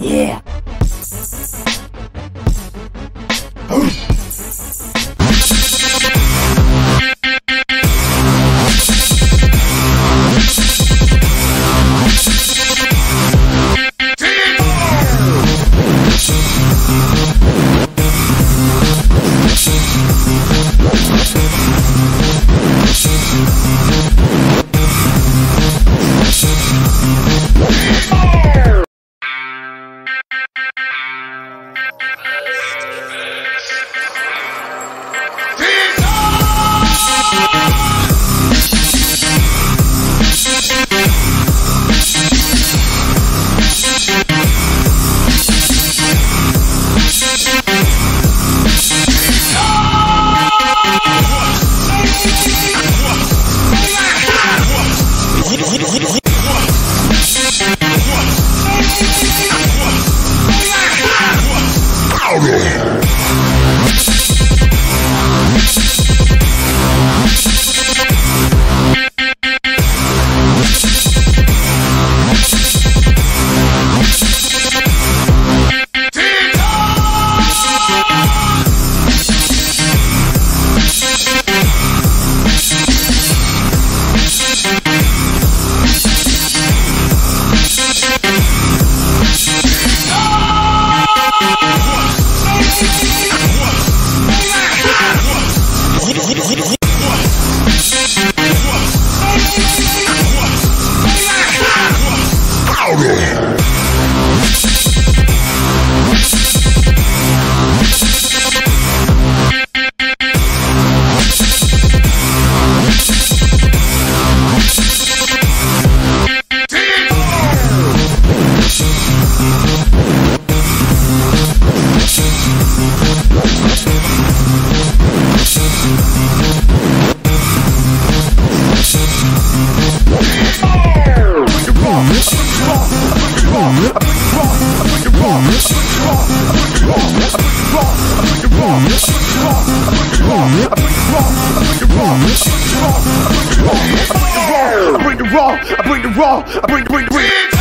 Yeah! I bring the raw.